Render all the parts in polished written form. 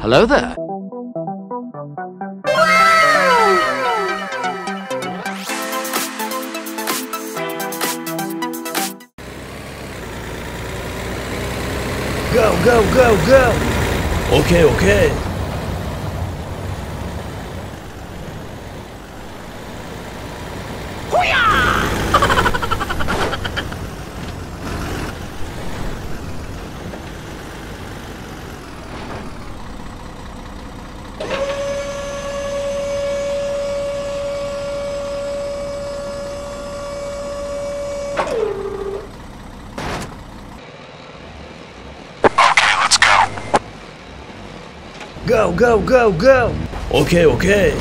Hello there! Go, go, go, go! Okay, okay! Go, go, go, go! Okay, okay!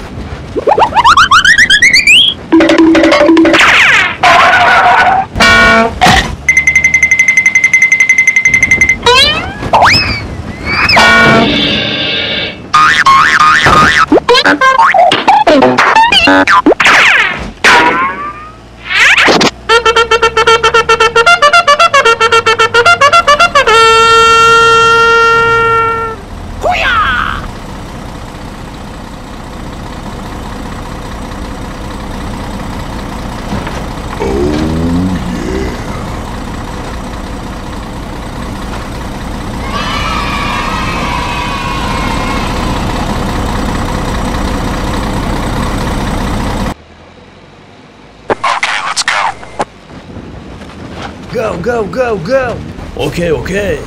Go, go, go, go! Okay, okay!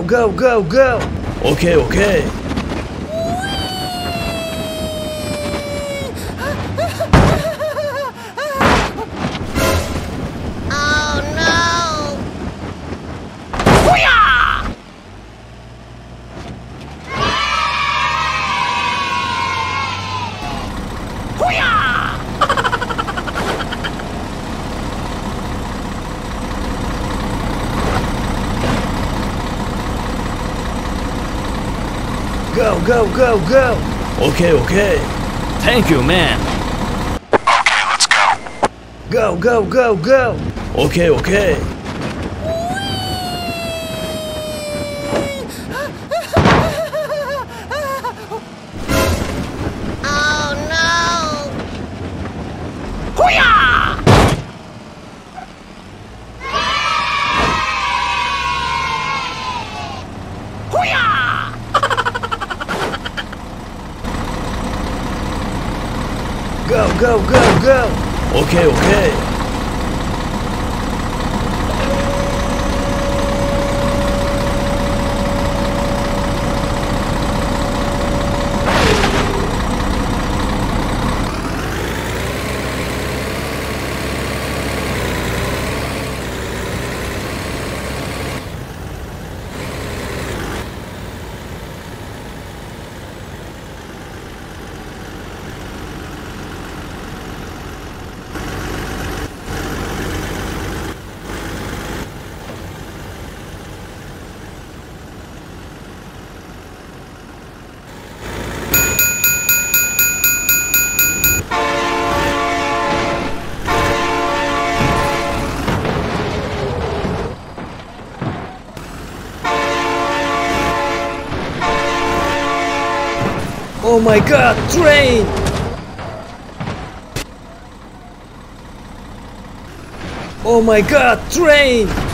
Go, go, go, go! Okay, okay! Go, go, go, go! Okay, okay! Go, go, go, go! Okay, okay! Thank you, man! Okay, let's go! Go, go, go, go! Okay, okay! Go, go, go, go! Okay, okay! Oh my god, train! Oh my god, train!